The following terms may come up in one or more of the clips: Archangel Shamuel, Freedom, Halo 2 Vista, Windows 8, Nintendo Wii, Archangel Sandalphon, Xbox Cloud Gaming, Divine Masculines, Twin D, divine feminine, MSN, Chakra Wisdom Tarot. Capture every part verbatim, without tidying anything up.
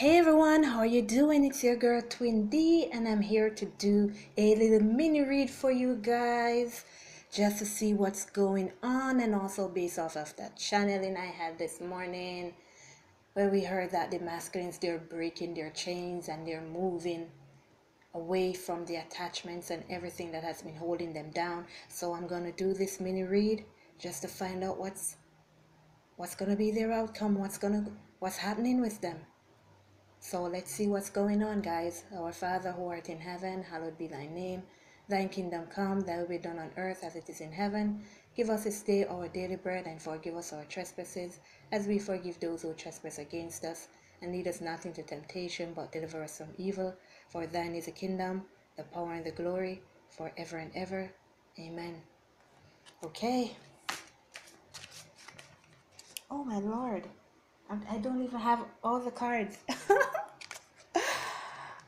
Hey everyone, how are you doing? It's your girl Twin D, and I'm here to do a little mini read for you guys just to see what's going on, and also based off of that channeling I had this morning where we heard that the masculines, they're breaking their chains and they're moving away from the attachments and everything that has been holding them down. So I'm gonna do this mini read just to find out what's what's gonna be their outcome, what's gonna what's happening with them. So let's see what's going on, guys. Our Father who art in heaven, hallowed be thy name. Thy kingdom come, thy will be done on earth as it is in heaven. Give us this day our daily bread, and forgive us our trespasses, as we forgive those who trespass against us. And lead us not into temptation, but deliver us from evil. For thine is the kingdom, the power, and the glory, forever and ever. Amen. Okay. Oh my Lord. I don't even have all the cards.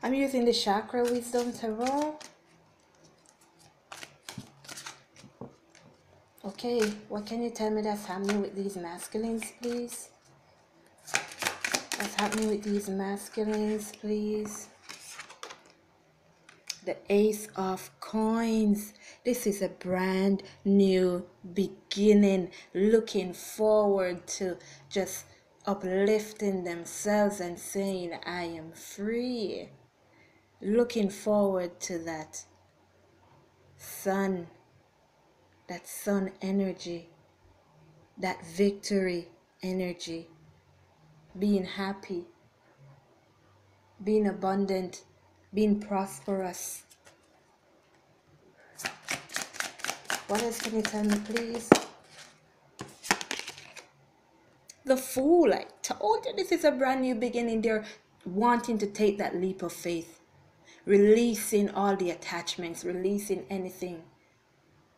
I'm using the Chakra Wisdom Tarot. Okay, what can you tell me that's happening with these masculines, please? What's happening with these masculines, please? The Ace of Coins. This is a brand new beginning. Looking forward to just uplifting themselves and saying I am free. Looking forward to that sun, that sun energy, that victory energy, being happy, being abundant, being prosperous. What else can you tell me, please? The Fool. I told you this is a brand new beginning. They're wanting to take that leap of faith, releasing all the attachments, releasing anything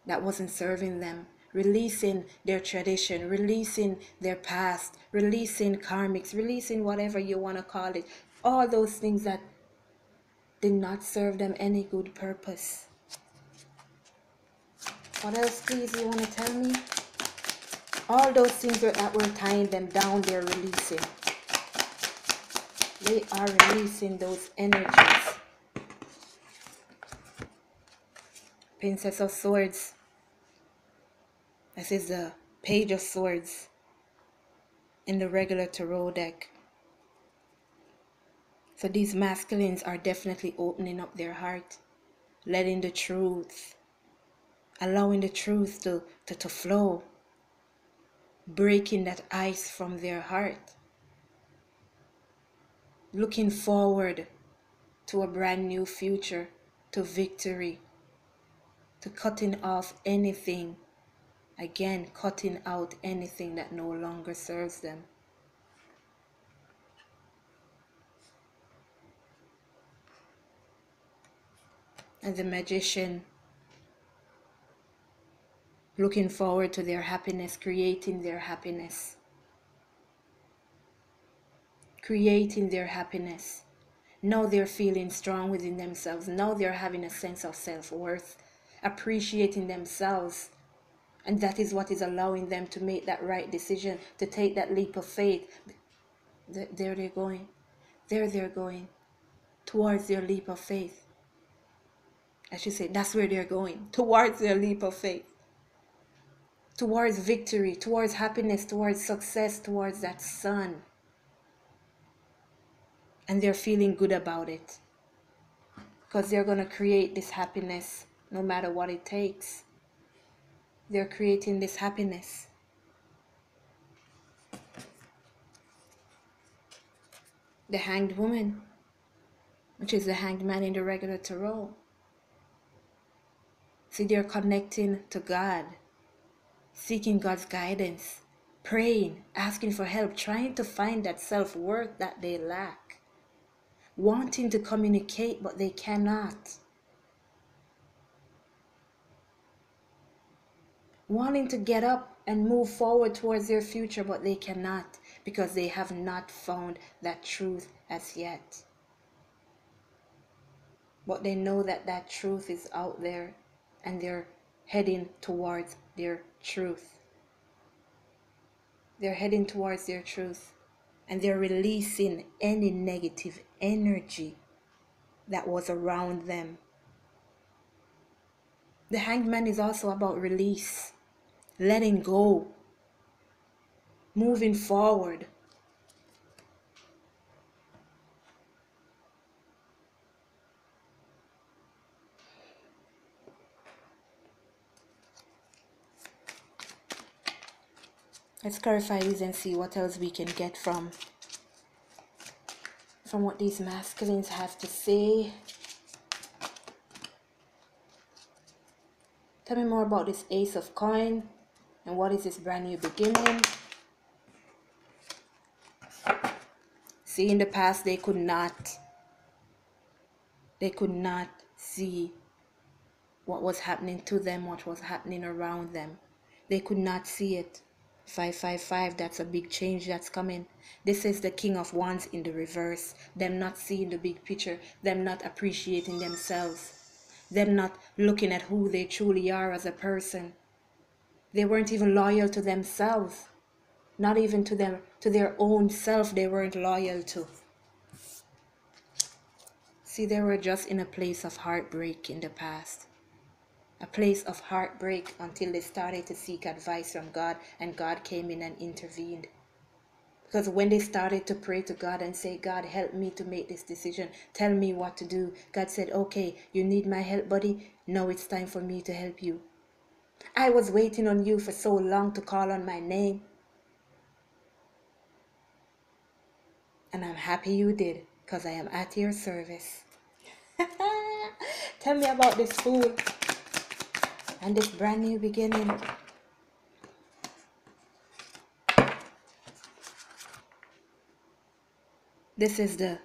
that wasn't serving them, releasing their tradition, releasing their past, releasing karmics, releasing whatever you want to call it, all those things that did not serve them any good purpose. What else, please, you want to tell me? All those things that were tying them down, they're releasing. They are releasing those energies. Princess of Swords. This is the Page of Swords in the regular tarot deck. So these masculines are definitely opening up their heart, letting the truth, allowing the truth to, to, to flow. Breaking that ice from their heart, looking forward to a brand new future, to victory, to cutting off anything, again cutting out anything that no longer serves them. And the Magician, looking forward to their happiness, creating their happiness. Creating their happiness. Now they're feeling strong within themselves. Now they're having a sense of self-worth, appreciating themselves. And that is what is allowing them to make that right decision, to take that leap of faith. There they're going. There they're going. Towards their leap of faith. I should say, that's where they're going. Towards their leap of faith. Towards victory, towards happiness, towards success, towards that sun. And they're feeling good about it. Because they're going to create this happiness no matter what it takes. They're creating this happiness. The Hanged Woman, which is the Hanged Man in the regular tarot. See, they're connecting to God. Seeking God's guidance, praying, asking for help, trying to find that self-worth that they lack, wanting to communicate but they cannot, wanting to get up and move forward towards their future but they cannot because they have not found that truth as yet. But they know that that truth is out there and they're heading towards their truth. They're heading towards their truth. and they're releasing any negative energy that was around them. The Hanged Man is also about release, letting go, moving forward. Let's clarify these and see what else we can get from from what these masculines have to say. Tell me more about this Ace of Coin and what is this brand new beginning. See, in the past they could not they could not see what was happening to them, what was happening around them. They could not see it. five five five, that's a big change that's coming. This is the King of Wands in the reverse. Them not seeing the big picture, them not appreciating themselves, them not looking at who they truly are as a person. They weren't even loyal to themselves, not even to them, to their own self they weren't loyal to. See, they were just in a place of heartbreak in the past. A place of heartbreak until they started to seek advice from God, and God came in and intervened. Because when they started to pray to God and say, God, help me to make this decision, tell me what to do, God said, okay, you need my help, buddy? Now it's time for me to help you. I was waiting on you for so long to call on my name, and I'm happy you did, because I am at your service. Tell me about this fool and this brand new beginning. This is the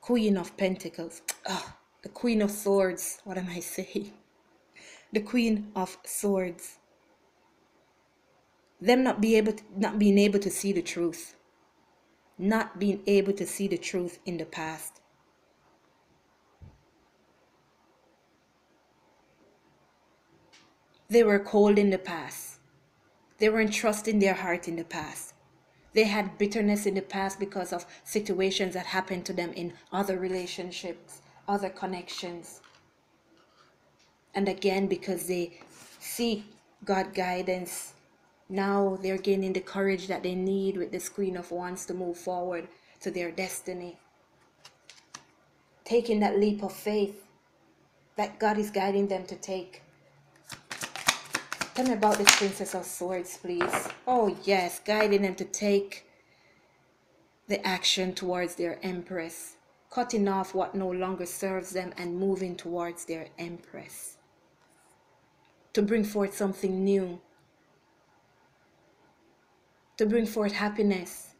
Queen of Pentacles. Oh, the Queen of Swords. What am I saying? The Queen of Swords. Them not be able to, not being able to see the truth. Not being able to see the truth in the past. They were cold in the past. They weren't trusting their heart in the past. They had bitterness in the past because of situations that happened to them in other relationships, other connections. And again, because they seek God guidance, now they're gaining the courage that they need with this Queen of Wands to move forward to their destiny. Taking that leap of faith that God is guiding them to take. Tell me about this Princess of Swords, please. Oh yes, guiding them to take the action towards their Empress. Cutting off what no longer serves them and moving towards their Empress. To bring forth something new. To bring forth happiness.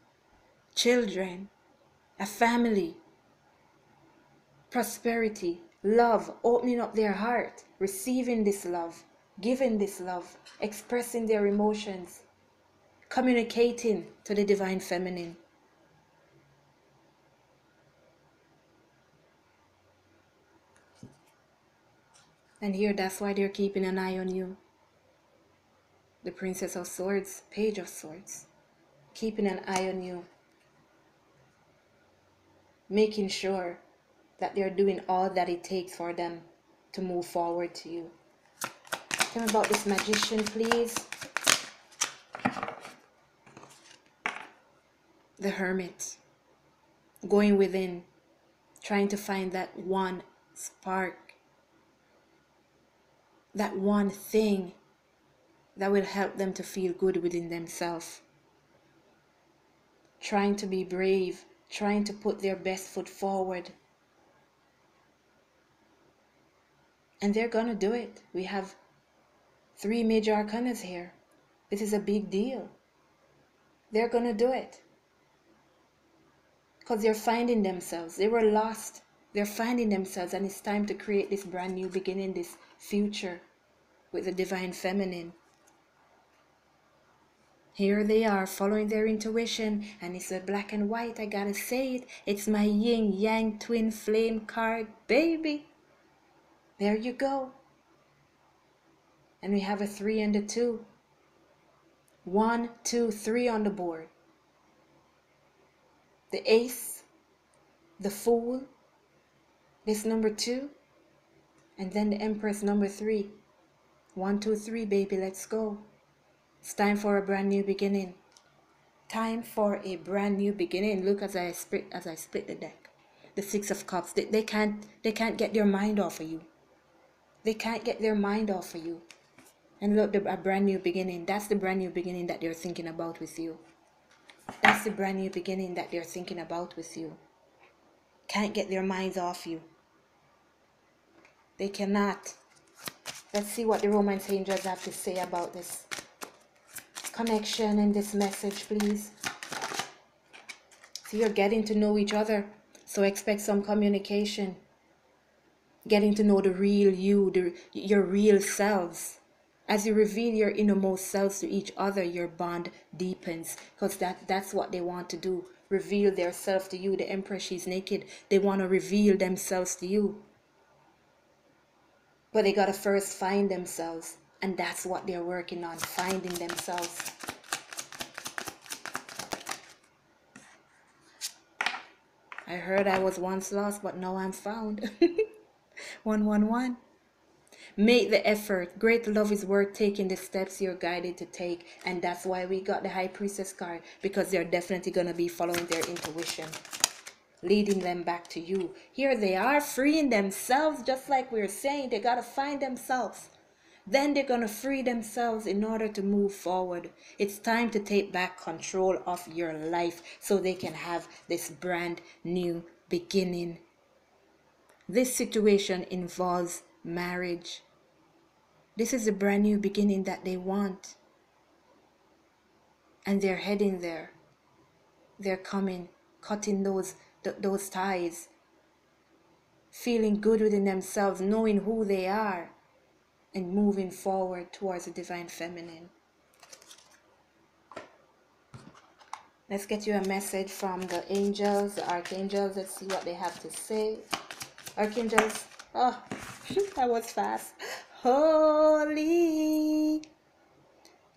Children. A family. Prosperity. Love. Opening up their heart. Receiving this love. Giving this love, expressing their emotions, communicating to the Divine Feminine. And here, that's why they're keeping an eye on you. The Princess of Swords, Page of Swords, keeping an eye on you, making sure that they're doing all that it takes for them to move forward to you. Tell me about this Magician, please. The Hermit. Going within. Trying to find that one spark. That one thing that will help them to feel good within themselves. Trying to be brave. Trying to put their best foot forward. And they're gonna do it. We have three major arcanas here. This is a big deal. They're gonna do it. Because they're finding themselves. They were lost. They're finding themselves, and it's time to create this brand new beginning, this future with the Divine Feminine. Here they are following their intuition, and it's a black and white, I gotta say it. It's my yin yang twin flame card, baby. There you go. And we have a three and a two. One, two, three on the board. the Ace, the Fool, this number two, and then the Empress number three. One, two, three, baby, let's go. It's time for a brand new beginning. Time for a brand new beginning. Look as I split as I split the deck. The Six of Cups. They, they can't they can't get their mind off of you. They can't get their mind off of you. And look, the, a brand new beginning. That's the brand new beginning that they're thinking about with you. That's the brand new beginning that they're thinking about with you. Can't get their minds off you. They cannot. Let's see what the romance angels have to say about this connection and this message, please. So you're getting to know each other, so expect some communication. Getting to know the real you, the, your real selves. As you reveal your innermost selves to each other, your bond deepens, because that, that's what they want to do. Reveal their self to you. The Empress, she's naked. They want to reveal themselves to you. But they gotta first find themselves, and that's what they're working on, finding themselves. I heard I was once lost, but now I'm found. one, one, one. Make the effort. Great love is worth taking the steps you're guided to take, and that's why we got the High Priestess card, because they're definitely gonna be following their intuition, leading them back to you. Here they are, freeing themselves, just like we were saying. They gotta find themselves, then they're gonna free themselves in order to move forward. It's time to take back control of your life so they can have this brand new beginning. This situation involves marriage. This is a brand new beginning that they want, and they're heading there. They're coming, cutting those those ties, feeling good within themselves, knowing who they are, and moving forward towards the divine feminine. Let's get you a message from the angels, the archangels. Let's see what they have to say. Archangels, oh, that was fast. Holy.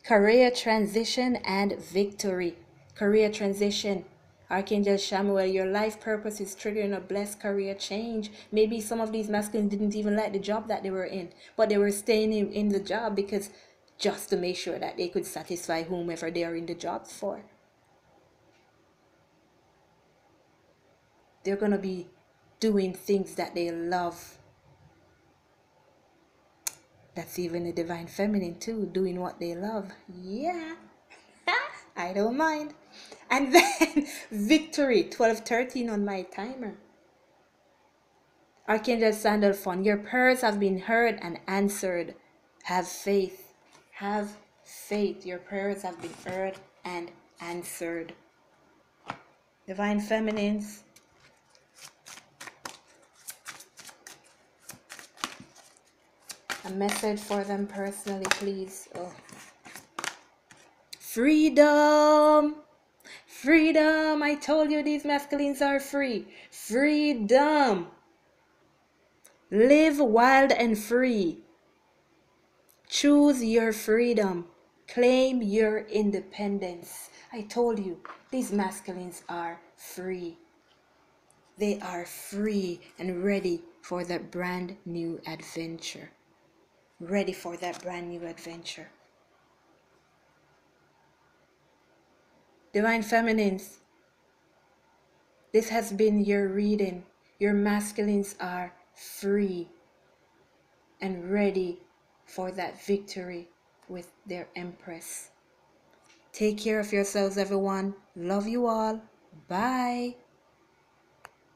Career transition and victory. Career transition. Archangel Shamuel, your life purpose is triggering a blessed career change. Maybe some of these masculines didn't even like the job that they were in, but they were staying in, in the job because just to make sure that they could satisfy whomever they are in the job for. They're going to be doing things that they love. That's even the divine feminine too, doing what they love. Yeah, I don't mind. And then victory, twelve thirteen on my timer. Archangel Sandalphon, your prayers have been heard and answered. Have faith. Have faith. Your prayers have been heard and answered. Divine Feminines. A message for them personally, please. Oh. Freedom. Freedom, I told you these masculines are free. Freedom. Live wild and free. Choose your freedom. Claim your independence. I told you, these masculines are free. They are free and ready for that brand new adventure. Ready for that brand new adventure. Divine Feminines, this has been your reading. Your masculines are free and ready for that victory with their Empress. Take care of yourselves, everyone. Love you all. Bye.